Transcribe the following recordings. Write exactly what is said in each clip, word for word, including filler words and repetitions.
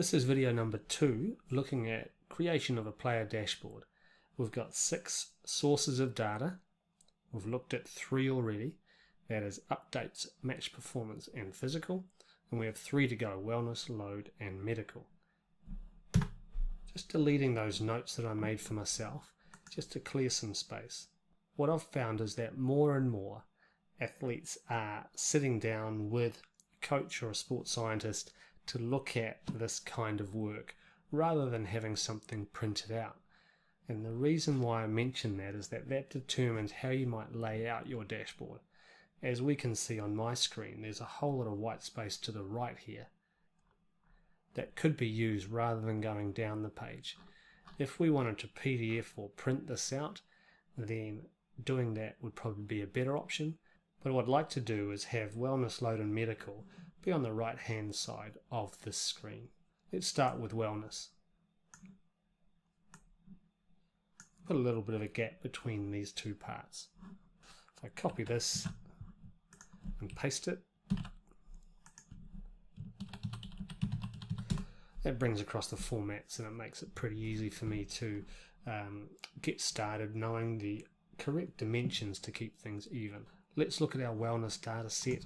This is video number two, looking at creation of a player dashboard. We've got six sources of data. We've looked at three already. That is updates, match performance, and physical. And we have three to go, wellness, load, and medical. Just deleting those notes that I made for myself, just to clear some space. What I've found is that more and more athletes are sitting down with a coach or a sports scientist to look at this kind of work, rather than having something printed out. And the reason why I mention that is that that determines how you might lay out your dashboard. As we can see on my screen, there's a whole lot of white space to the right here that could be used rather than going down the page. If we wanted to P D F or print this out, then doing that would probably be a better option. But what I'd like to do is have wellness, load, and medical be on the right hand side of this screen. Let's start with wellness. Put a little bit of a gap between these two parts. If I copy this and paste it, that brings across the formats and it makes it pretty easy for me to um, get started knowing the correct dimensions to keep things even. Let's look at our wellness data set.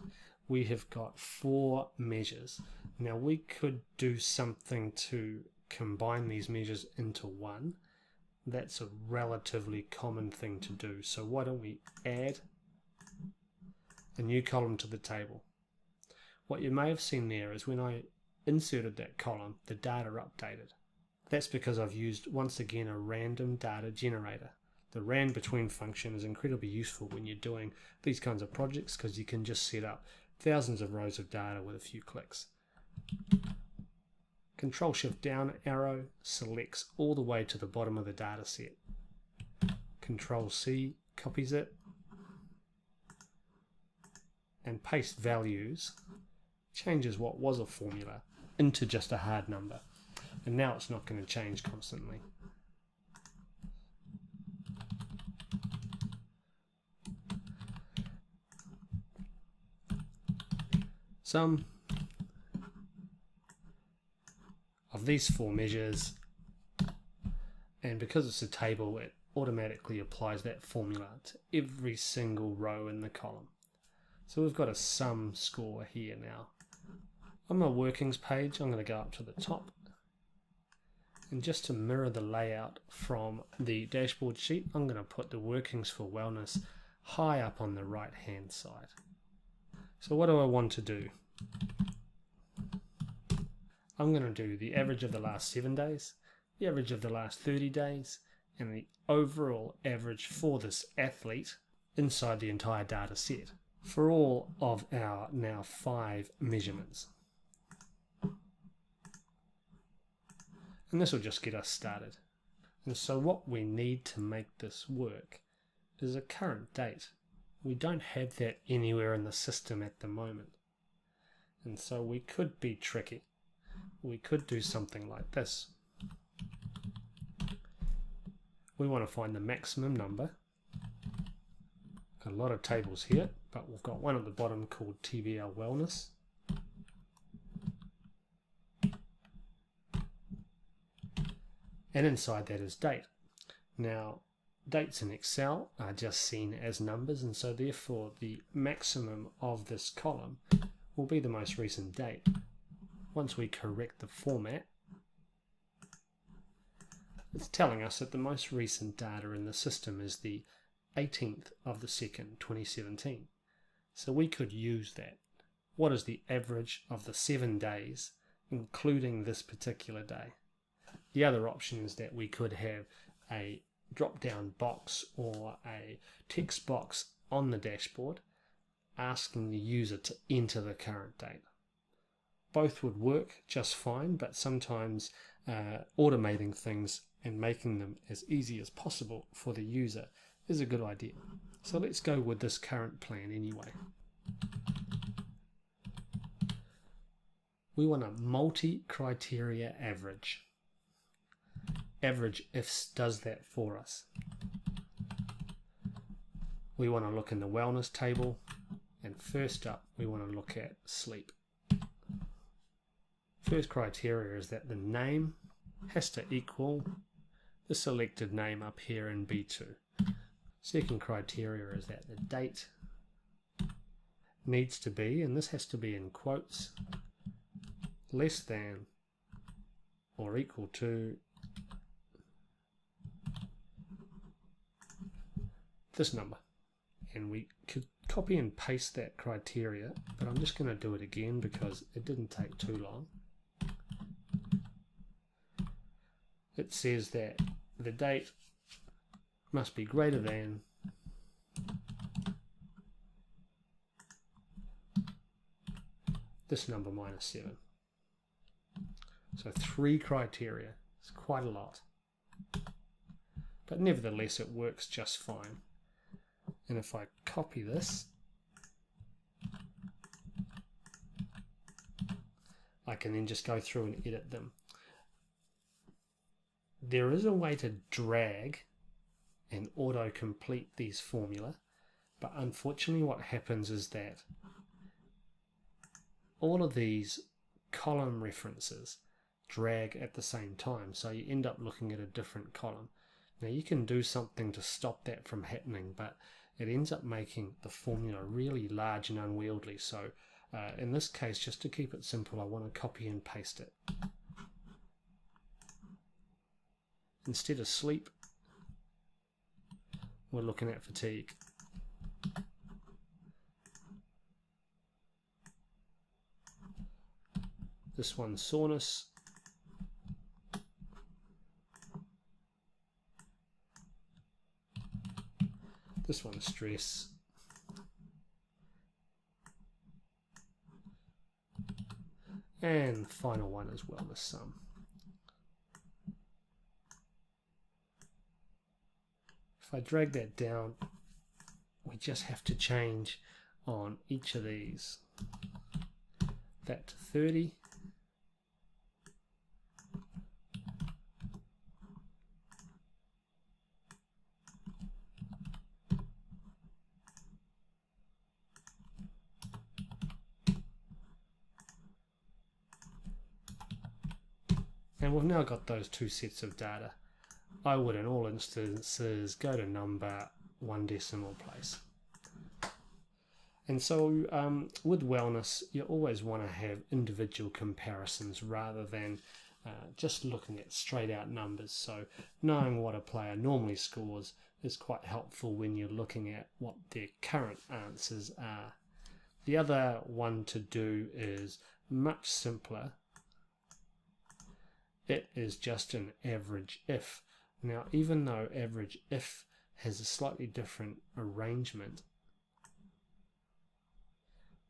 We have got four measures. Now we could do something to combine these measures into one. That's a relatively common thing to do. So why don't we add a new column to the table? What you may have seen there is when I inserted that column, the data updated. That's because I've used, once again, a random data generator. The rand between function is incredibly useful when you're doing these kinds of projects because you can just set up thousands of rows of data with a few clicks. Control shift down arrow selects all the way to the bottom of the data set. Control C copies it and paste values, changes what was a formula into just a hard number. And now it's not going to change constantly. Some of these four measures, and because it's a table, it automatically applies that formula to every single row in the column. So we've got a sum score here now. On my workings page, I'm going to go up to the top, and just to mirror the layout from the dashboard sheet, I'm going to put the workings for wellness high up on the right hand side. So what do I want to do? I'm going to do the average of the last seven days, the average of the last thirty days, and the overall average for this athlete inside the entire data set for all of our now five measurements. And this will just get us started. And so what we need to make this work is a current date. We don't have that anywhere in the system at the moment. And so we could be tricky. We could do something like this. We want to find the maximum number. Got a lot of tables here, but we've got one at the bottom called T B L Wellness. And inside that is date. Now, dates in Excel are just seen as numbers, and so therefore the maximum of this column will be the most recent date. Once we correct the format, it's telling us that the most recent data in the system is the eighteenth of the second twenty seventeen. So we could use that. What is the average of the seven days, including this particular day? The other option is that we could have a drop-down box or a text box on the dashboard asking the user to enter the current date. Both would work just fine, but sometimes uh, automating things and making them as easy as possible for the user is a good idea. So let's go with this current plan anyway. We want a multi-criteria average. Average ifs does that for us. We want to look in the wellness table, and first up we want to look at sleep. First criteria is that the name has to equal the selected name up here in B two. Second criteria is that the date needs to be, and this has to be in quotes, less than or equal to this number. And we could copy and paste that criteria, but I'm just going to do it again because it didn't take too long. It says that the date must be greater than this number minus seven. So three criteria. It's quite a lot. But nevertheless, it works just fine. And if I copy this, I can then just go through and edit them. There is a way to drag and auto-complete these formula, but unfortunately what happens is that all of these column references drag at the same time, so you end up looking at a different column. Now you can do something to stop that from happening, but it ends up making the formula really large and unwieldy. So uh, in this case, just to keep it simple, I want to copy and paste it. Instead of sleep, we're looking at fatigue. This one's soreness. This one's stress. And the final one is wellness sum. If I drag that down, we just have to change on each of these. That to thirty. And we've now got those two sets of data. I would in all instances go to number one decimal place. And so um, with wellness, you always want to have individual comparisons rather than uh, just looking at straight out numbers. So knowing what a player normally scores is quite helpful when you're looking at what their current answers are. The other one to do is much simpler. It is just an average if. Now, even though average if has a slightly different arrangement,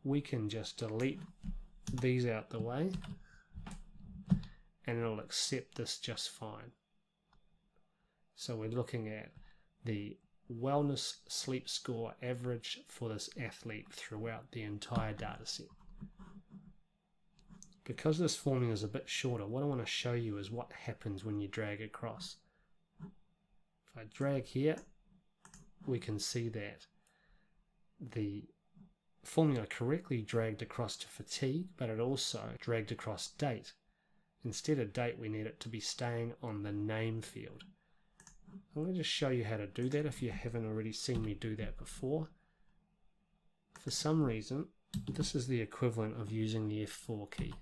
we can just delete these out the way and it'll accept this just fine. So we're looking at the wellness sleep score average for this athlete throughout the entire data set. Because this formula is a bit shorter, what I want to show you is what happens when you drag across. If I drag here, we can see that the formula correctly dragged across to fatigue, but it also dragged across date. Instead of date, we need it to be staying on the name field. I'm going to just show you how to do that if you haven't already seen me do that before. For some reason, this is the equivalent of using the F four key.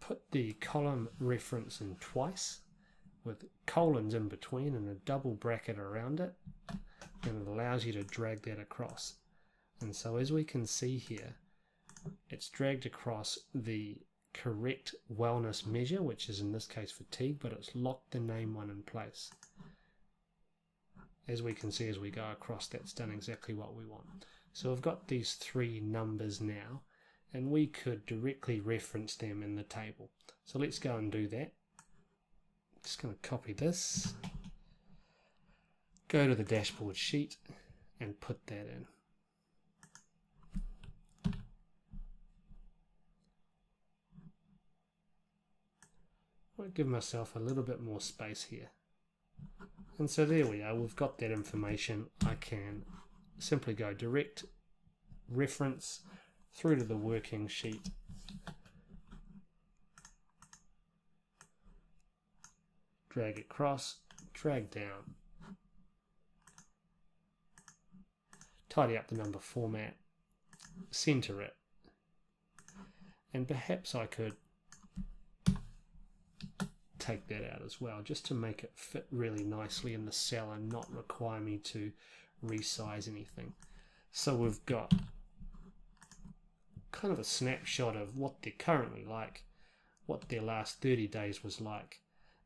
Put the column reference in twice with colons in between and a double bracket around it, and it allows you to drag that across. And so as we can see here, it's dragged across the correct wellness measure, which is in this case fatigue, but it's locked the name one in place. As we can see as we go across, that's done exactly what we want. So we've got these three numbers now, and we could directly reference them in the table. So let's go and do that. Just going to copy this, go to the dashboard sheet, and put that in. I'll give myself a little bit more space here. And so there we are, we've got that information. I can simply go direct, reference, through to the working sheet. Drag across, drag down. Tidy up the number format, center it, and perhaps I could take that out as well, just to make it fit really nicely in the cell and not require me to resize anything. So we've got kind of a snapshot of what they're currently like, what their last thirty days was like,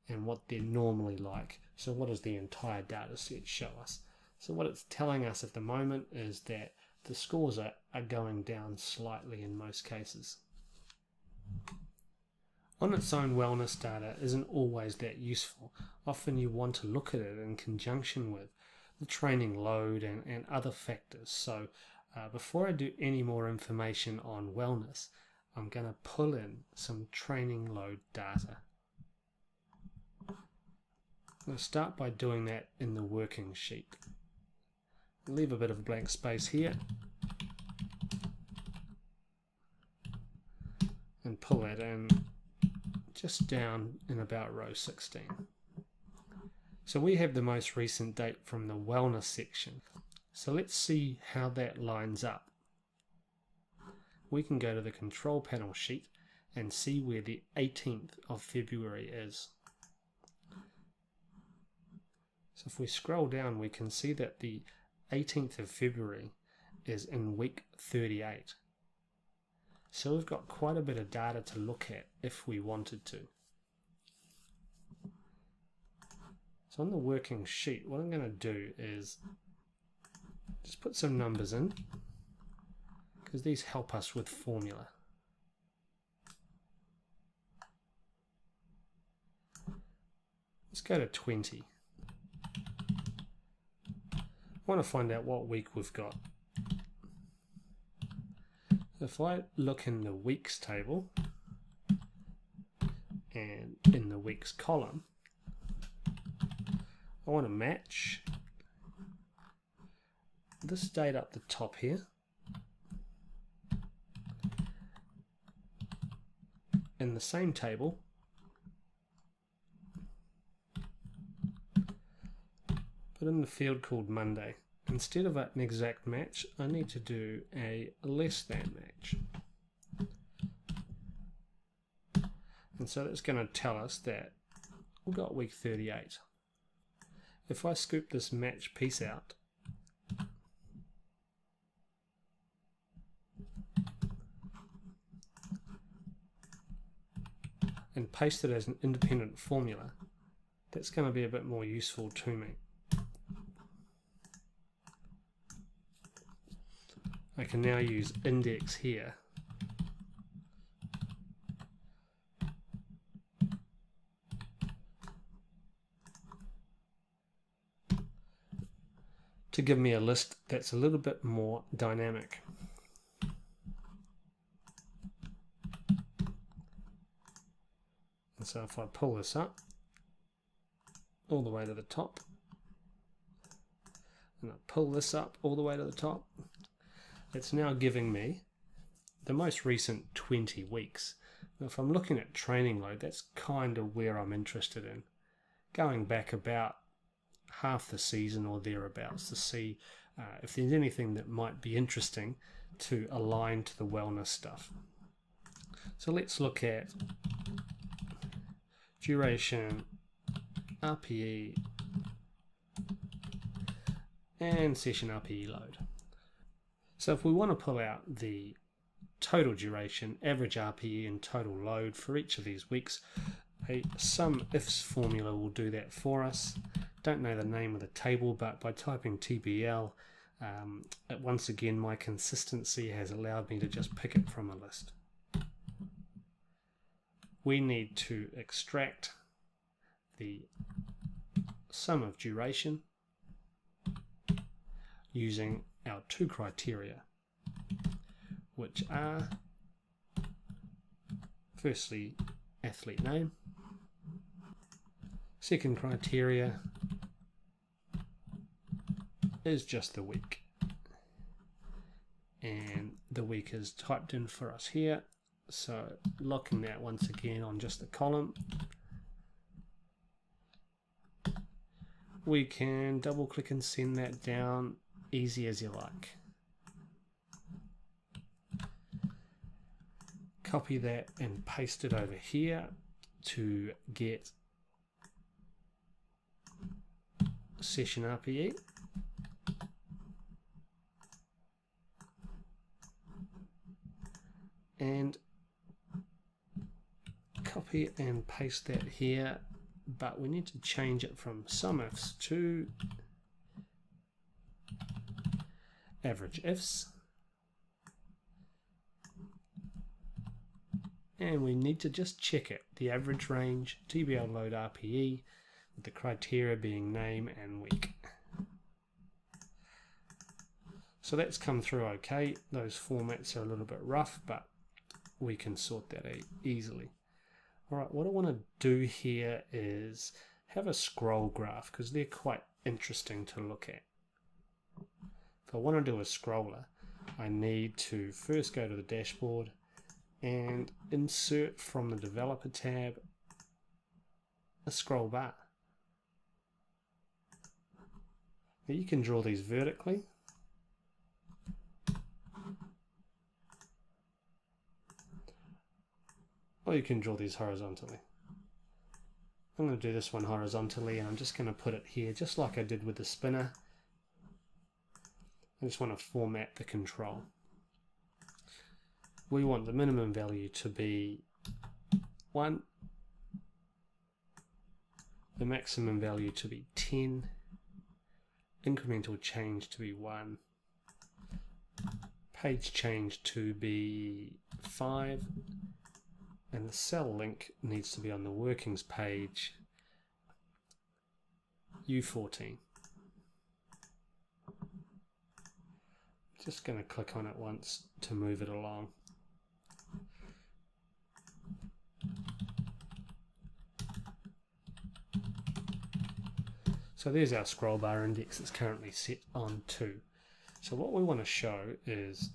and what they're normally like. So what does the entire data set show us? So what it's telling us at the moment is that the scores are, are going down slightly in most cases. On its own, wellness data isn't always that useful. Often you want to look at it in conjunction with the training load and, and other factors. So uh, before I do any more information on wellness, I'm going to pull in some training load data. I'm going to start by doing that in the working sheet. Leave a bit of blank space here and pull that in just down in about row sixteen. So we have the most recent date from the wellness section. So let's see how that lines up. We can go to the control panel sheet and see where the eighteenth of February is. So if we scroll down, we can see that the eighteenth of February is in week thirty-eight. So we've got quite a bit of data to look at if we wanted to. So on the working sheet, what I'm going to do is just put some numbers in, because these help us with formula. Let's go to twenty. I want to find out what week we've got. If I look in the weeks table and in the weeks column, I want to match this date up the top here in the same table but in the field called Monday. Instead of an exact match, I need to do a less than match, and so that's going to tell us that we've got week thirty-eight. If I scoop this match piece out, and paste it as an independent formula, that's going to be a bit more useful to me. I can now use index here to give me a list that's a little bit more dynamic. And so if I pull this up all the way to the top, and I pull this up all the way to the top, it's now giving me the most recent twenty weeks. Now if I'm looking at training load, that's kind of where I'm interested in, going back about half the season or thereabouts to see uh, if there's anything that might be interesting to align to the wellness stuff. So let's look at duration, R P E, and session R P E load. So if we want to pull out the total duration, average R P E, and total load for each of these weeks, a sum ifs formula will do that for us. Don't know the name of the table, but by typing T B L, um, once again my consistency has allowed me to just pick it from a list. We need to extract the sum of duration using our two criteria, which are firstly athlete name, second criteria is just the week, and the week is typed in for us here. So locking that once again on just the column. We can double click and send that down, easy as you like. Copy that and paste it over here to get session R P E. And copy and paste that here, but we need to change it from sum ifs to average ifs, and we need to just check it, the average range, T B L load R P E, with the criteria being name and week. So that's come through okay. Those formats are a little bit rough, but we can sort that out easily. Alright, what I want to do here is have a scroll graph, because they're quite interesting to look at. If I want to do a scroller, I need to first go to the dashboard and insert from the developer tab a scroll bar. Now you can draw these vertically, or you can draw these horizontally. I'm going to do this one horizontally, and I'm just going to put it here just like I did with the spinner. I just want to format the control. We want the minimum value to be one, the maximum value to be ten, incremental change to be one, page change to be five, and the cell link needs to be on the workings page U fourteen. Just going to click on it once to move it along. So there's our scroll bar index. It's currently set on two. So what we want to show is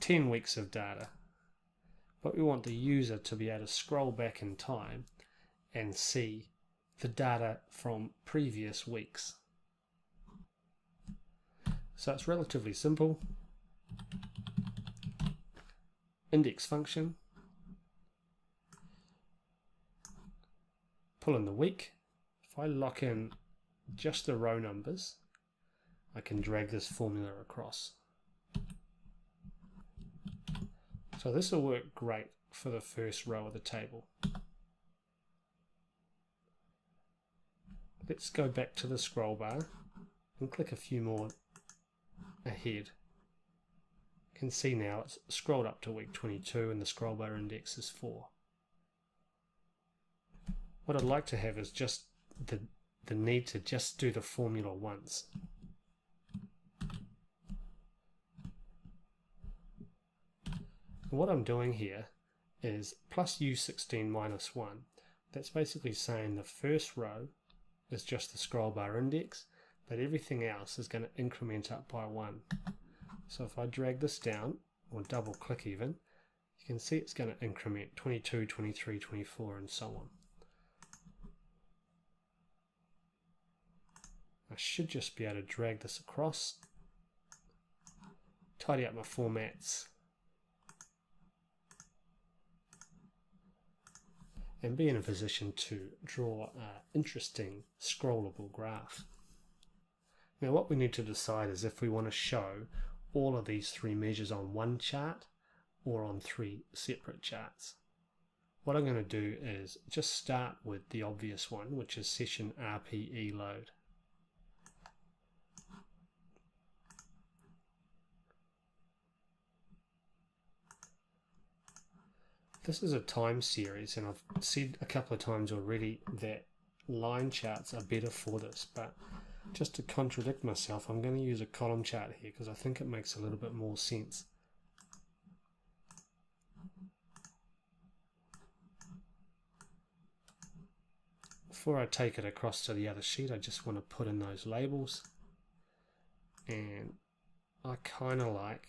ten weeks of data, but we want the user to be able to scroll back in time and see the data from previous weeks. So it's relatively simple. Index function, pull in the week. If I lock in just the row numbers, I can drag this formula across. So this will work great for the first row of the table. Let's go back to the scroll bar and click a few more ahead. You can see now it's scrolled up to week twenty-two and the scroll bar index is four. What I'd like to have is just the, the need to just do the formula once. What I'm doing here is plus U sixteen minus one. That's basically saying the first row is just the scroll bar index, but everything else is going to increment up by one. So if I drag this down, or double click even, you can see it's going to increment twenty-two, twenty-three, twenty-four, and so on. I should just be able to drag this across, tidy up my formats, and be in a position to draw an interesting scrollable graph. Now what we need to decide is if we want to show all of these three measures on one chart or on three separate charts. What I'm going to do is just start with the obvious one, which is session R P E load. This is a time series, and I've said a couple of times already that line charts are better for this, but just to contradict myself, I'm going to use a column chart here because I think it makes a little bit more sense. Before I take it across to the other sheet, I just want to put in those labels and I kind of like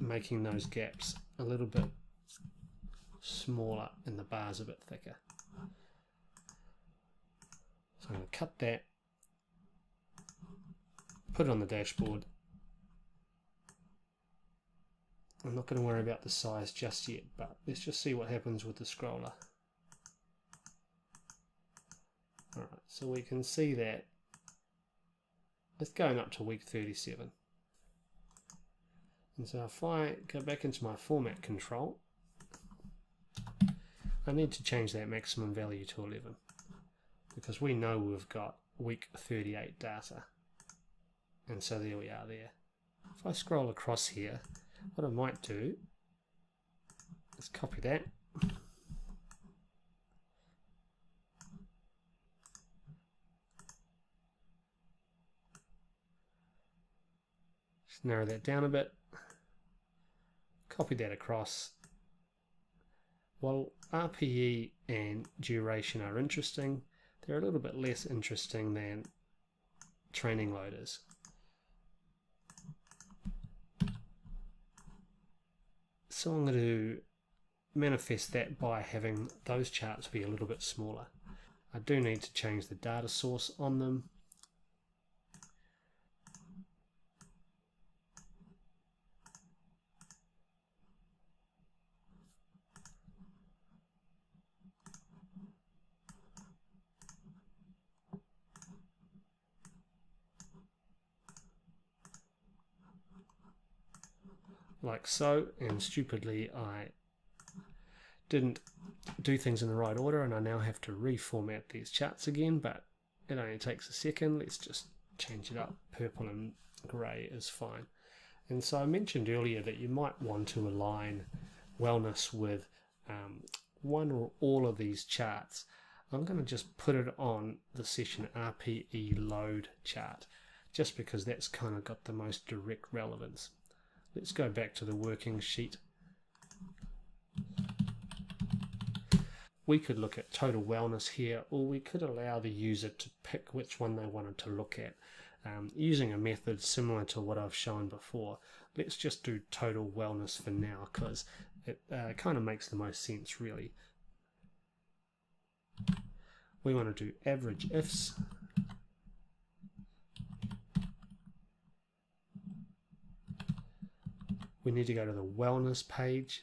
making those gaps a little bit smaller and the bars a bit thicker. So I'm going to cut that, put it on the dashboard. I'm not going to worry about the size just yet, but let's just see what happens with the scroller. Alright, so we can see that it's going up to week thirty-seven. And so if I go back into my format control, I need to change that maximum value to eleven, because we know we've got week thirty-eight data. And so there we are there. If I scroll across here, what I might do is copy that, just narrow that down a bit, copy that across. While R P E and duration are interesting, they're a little bit less interesting than training loaders. So I'm going to manifest that by having those charts be a little bit smaller. I do need to change the data source on them. Like so, and stupidly I didn't do things in the right order, and I now have to reformat these charts again, but it only takes a second. Let's just change it up. Purple and grey is fine. And so I mentioned earlier that you might want to align wellness with um, one or all of these charts. I'm going to just put it on the session R P E load chart, just because that's kind of got the most direct relevance. Let's go back to the working sheet. We could look at total wellness here, or we could allow the user to pick which one they wanted to look at um, using a method similar to what I've shown before. Let's just do total wellness for now, because it uh, kind of makes the most sense really. We want to do average ifs. We need to go to the wellness page.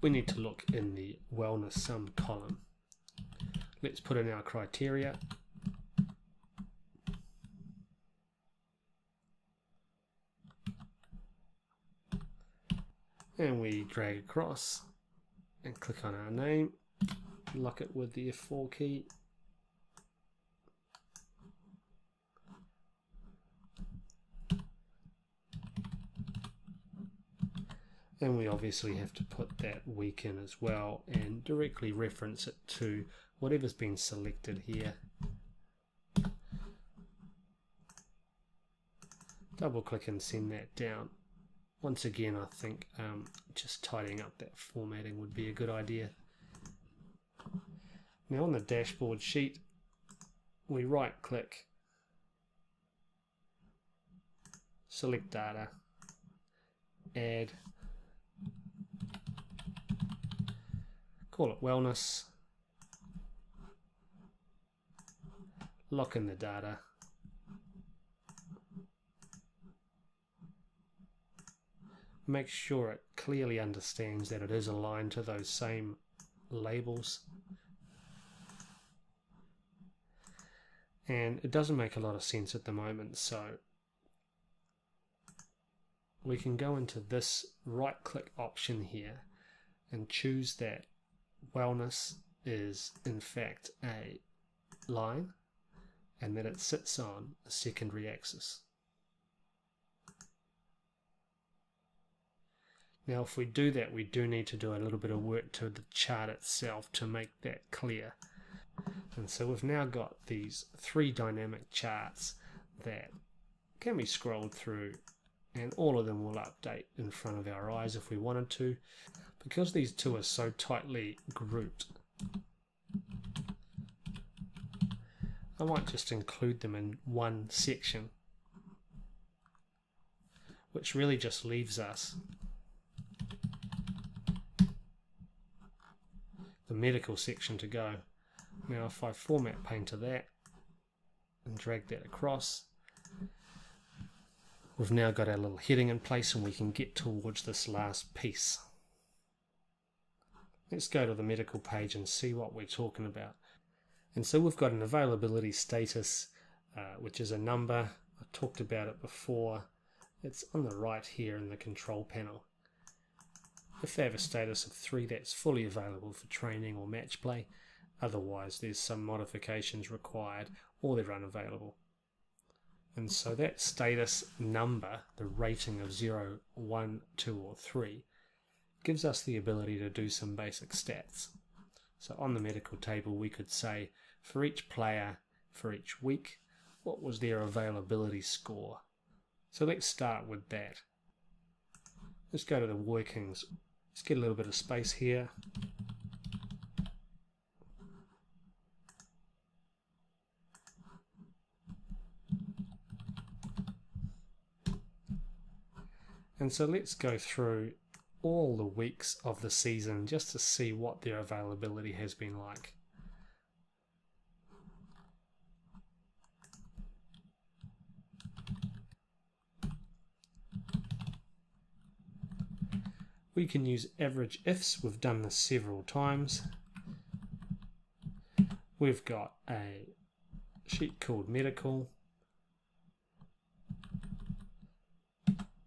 We need to look in the wellness sum column. Let's put in our criteria. And we drag across and click on our name. Lock it with the F four key. And we obviously have to put that week in as well and directly reference it to whatever's been selected here. Double click and send that down. Once again, I think um, just tidying up that formatting would be a good idea. Now on the dashboard sheet, we right click, select data, add, call it wellness, lock in the data, make sure it clearly understands that it is aligned to those same labels, and it doesn't make a lot of sense at the moment, so we can go into this right click option here and choose that wellness is in fact a line and that it sits on a secondary axis. Now if we do that, we do need to do a little bit of work to the chart itself to make that clear. And so we've now got these three dynamic charts that can be scrolled through, and all of them will update in front of our eyes if we wanted to. Because these two are so tightly grouped, I might just include them in one section, which really just leaves us the medical section to go. Now if I format pane to that and drag that across, we've now got our little heading in place and we can get towards this last piece. Let's go to the medical page and see what we're talking about. And so we've got an availability status, uh, which is a number. I talked about it before. It's on the right here in the control panel. If they have a status of three, that's fully available for training or match play. Otherwise, there's some modifications required or they're unavailable. And so that status number, the rating of zero, one, two or three, gives us the ability to do some basic stats. So on the medical table we could say for each player, for each week, what was their availability score. So let's start with that. Let's go to the workings. Let's get a little bit of space here. And so let's go through all the weeks of the season just to see what their availability has been like. We can use average ifs. We've done this several times. We've got a sheet called medical.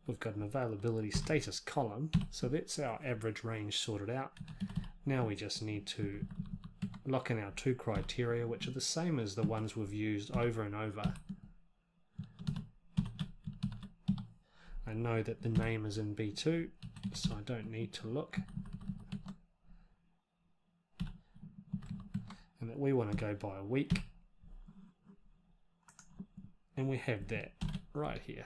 We've got an availability status column, so that's our average range sorted out. Now we just need to lock in our two criteria, which are the same as the ones we've used over and over. I know that the name is in B two, so I don't need to look. And that we want to go by a week. And we have that right here.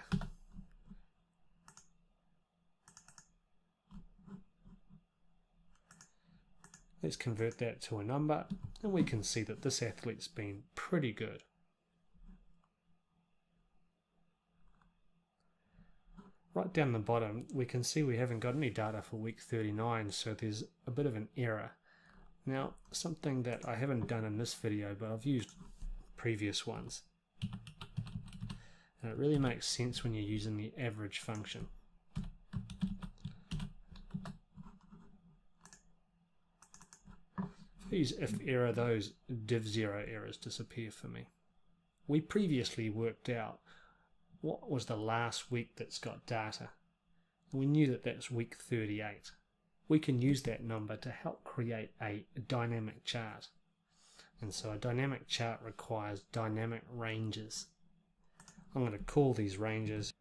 Let's convert that to a number, and we can see that this athlete's been pretty good. Right down the bottom, we can see we haven't got any data for week thirty-nine, so there's a bit of an error. Now, something that I haven't done in this video, but I've used previous ones. And it really makes sense when you're using the average function. These if error, those div zero errors disappear for me. We previously worked out what was the last week that's got data. We knew that that's week thirty-eight. We can use that number to help create a dynamic chart. And so a dynamic chart requires dynamic ranges. I'm going to call these ranges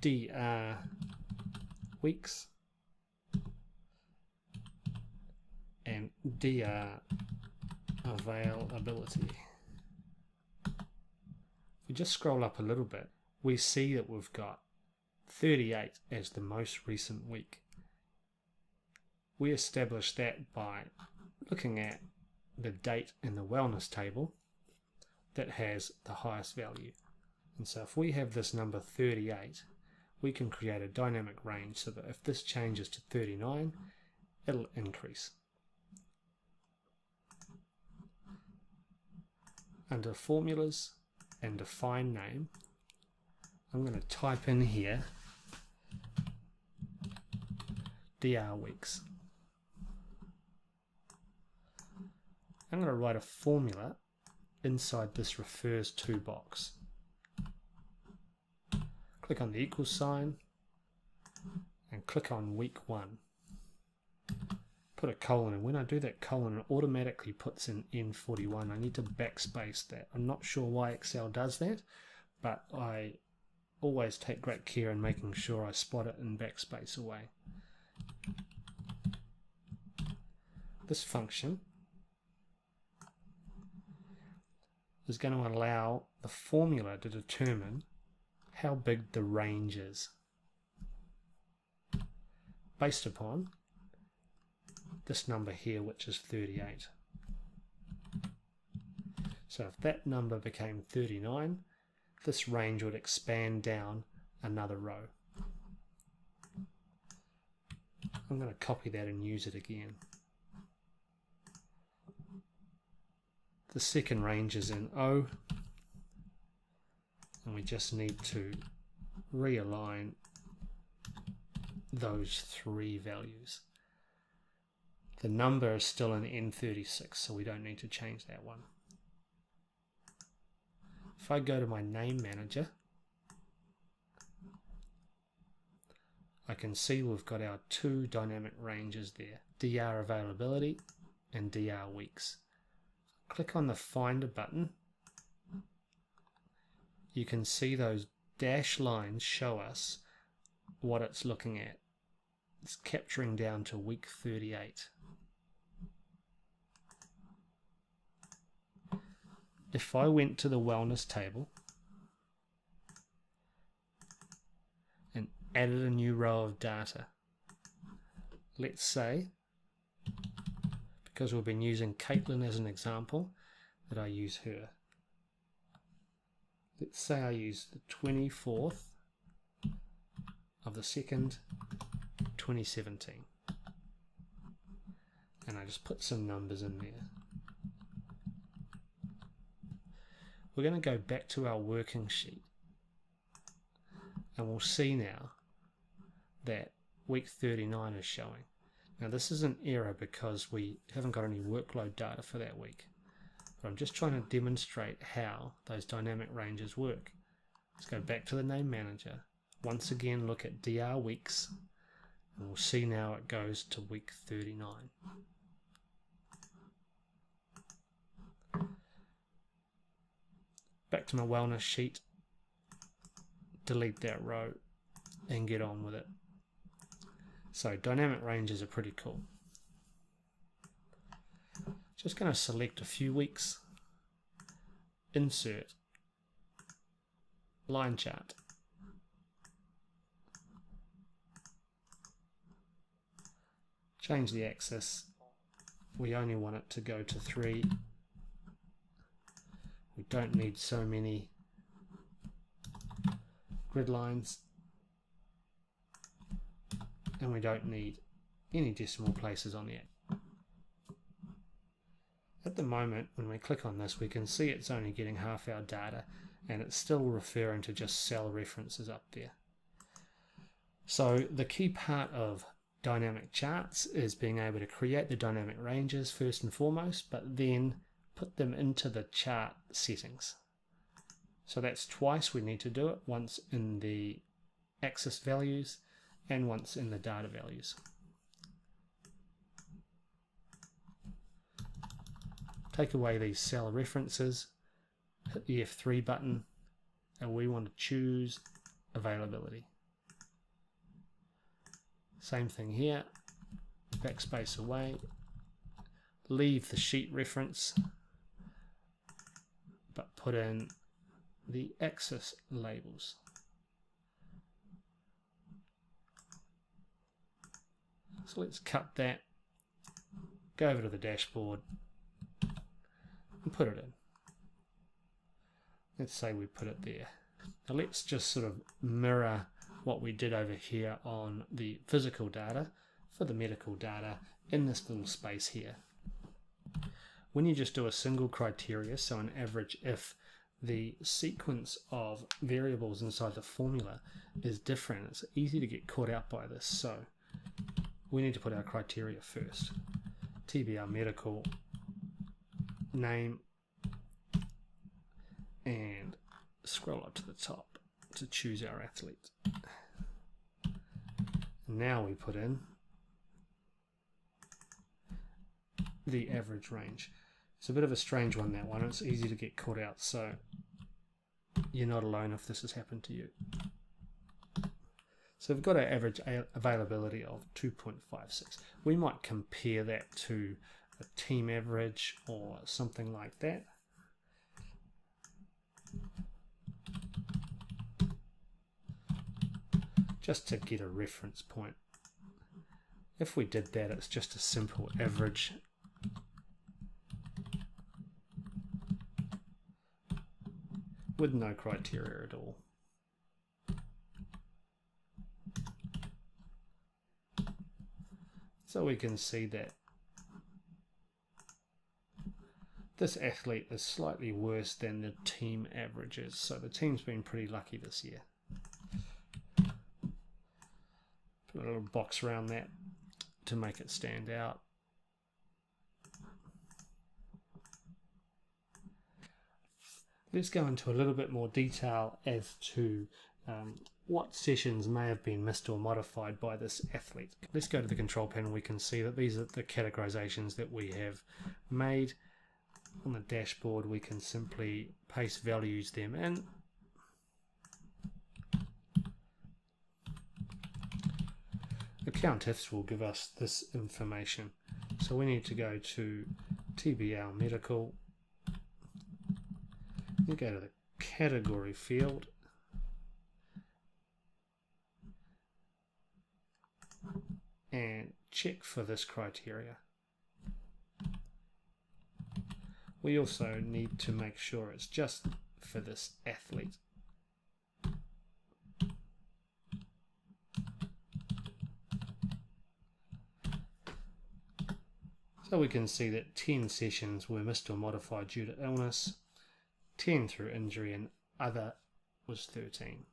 D R weeks and D R availability. If we just scroll up a little bit, we see that we've got thirty-eight as the most recent week. We establish that by looking at the date in the wellness table that has the highest value. And so if we have this number thirty-eight, we can create a dynamic range so that if this changes to thirty-nine, it'll increase. Under formulas and define name, I'm going to type in here D R weeks. I'm going to write a formula inside this refers to box. Click on the equal sign and click on week one. Put a colon, and when I do that colon, it automatically puts in N forty-one. I need to backspace that. I'm not sure why Excel does that, but I always take great care in making sure I spot it and backspace away. This function is going to allow the formula to determine how big the range is based upon this number here, which is thirty-eight. So if that number became thirty-nine, this range would expand down another row. I'm going to copy that and use it again. The second range is in O, and we just need to realign those three values. The number is still in N thirty-six, so we don't need to change that one. If I go to my name manager, I can see we've got our two dynamic ranges there, D R availability and D R weeks. Click on the Finder button. You can see those dashed lines show us what it's looking at. It's capturing down to week thirty-eight. If I went to the wellness table and added a new row of data, let's say, because we've been using Caitlin as an example, that I use her. Let's say I use the twenty-fourth of the second, twenty seventeen. And I just put some numbers in there. We're going to go back to our working sheet, and we'll see now that week thirty-nine is showing. Now this is an error because we haven't got any workload data for that week, but I'm just trying to demonstrate how those dynamic ranges work. Let's go back to the name manager, once again look at D R weeks, and we'll see now it goes to week thirty-nine. Back to my wellness sheet, delete that row, and get on with it. So dynamic ranges are pretty cool. Just going to select a few weeks, insert, line chart. Change the axis. We only want it to go to three. We don't need so many grid lines, and we don't need any decimal places on the axis. At the moment, when we click on this, we can see it's only getting half our data, and it's still referring to just cell references up there. So the key part of dynamic charts is being able to create the dynamic ranges first and foremost, but then put them into the chart settings. So that's twice we need to do it, once in the axis values and once in the data values. Take away these cell references, hit the F three button, and we want to choose availability. Same thing here, backspace away, leave the sheet reference, but put in the axis labels. So let's cut that, go over to the dashboard and put it in. Let's say we put it there. Now let's just sort of mirror what we did over here on the physical data for the medical data in this little space here. When you just do a single criteria, so an average if the sequence of variables inside the formula is different, it's easy to get caught out by this. So we need to put our criteria first. T B R medical, name, and scroll up to the top to choose our athlete. Now we put in the average range. It's a bit of a strange one, that one. It's easy to get caught out, so you're not alone if this has happened to you. So we've got our average availability of two point five six. We might compare that to a team average or something like that. Just to get a reference point. If we did that, it's just a simple average with no criteria at all. So we can see that this athlete is slightly worse than the team averages, so the team's been pretty lucky this year. Put a little box around that to make it stand out. Let's go into a little bit more detail as to um, what sessions may have been missed or modified by this athlete. Let's go to the control panel. We can see that these are the categorizations that we have made. On the dashboard, we can simply paste values them in. Account ifs will give us this information. So we need to go to T B L Medical. We go to the category field. And check for this criteria. We also need to make sure it's just for this athlete. So we can see that ten sessions were missed or modified due to illness, ten through injury, and other was thirteen.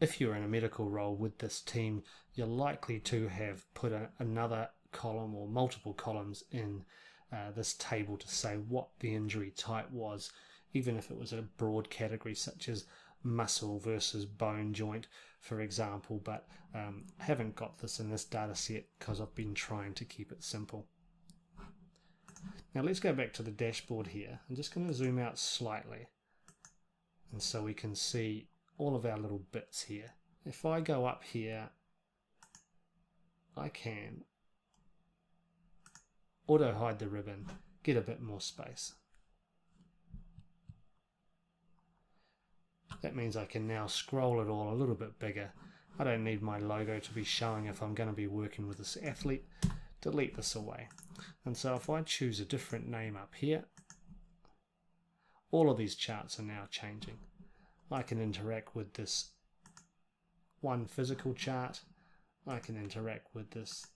If you're in a medical role with this team, you're likely to have put a, another column or multiple columns in Uh, this table to say what the injury type was, even if it was a broad category such as muscle versus bone joint, for example. But um, I haven't got this in this data set because I've been trying to keep it simple. Now let's go back to the dashboard here. I'm just going to zoom out slightly, and so we can see all of our little bits here. If I go up here, I can auto hide the ribbon, get a bit more space. That means I can now scroll it all a little bit bigger. I don't need my logo to be showing if I'm going to be working with this athlete. Delete this away. And so if I choose a different name up here, all of these charts are now changing. I can interact with this one physical chart. I can interact with this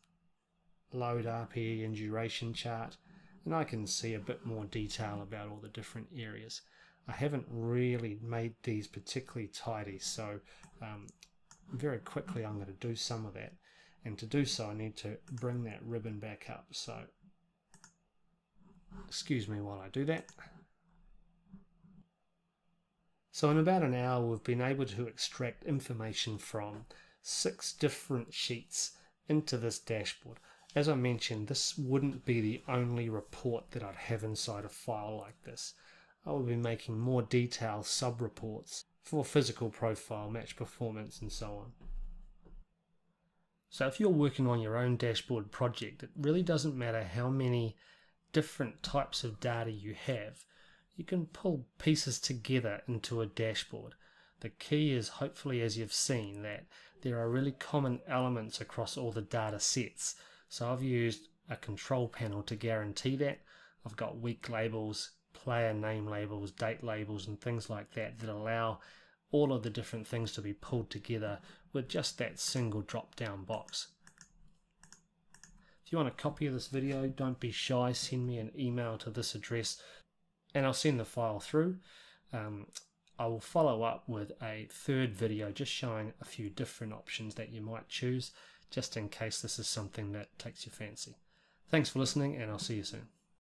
load R P E and duration chart, and I can see a bit more detail about all the different areas. I haven't really made these particularly tidy, so um, very quickly I'm going to do some of that, and to do so I need to bring that ribbon back up, so excuse me while I do that. So in about an hour we've been able to extract information from six different sheets into this dashboard. As I mentioned, this wouldn't be the only report that I'd have inside a file like this. I will be making more detailed sub-reports for physical profile, match performance, and so on. So if you're working on your own dashboard project, it really doesn't matter how many different types of data you have. You can pull pieces together into a dashboard. The key is, hopefully, as you've seen, that there are really common elements across all the data sets. So I've used a control panel to guarantee that. I've got week labels, player name labels, date labels, and things like that that allow all of the different things to be pulled together with just that single drop-down box. If you want a copy of this video, don't be shy. Send me an email to this address, and I'll send the file through. Um, I will follow up with a third video just showing a few different options that you might choose, just in case this is something that takes your fancy. Thanks for listening, and I'll see you soon.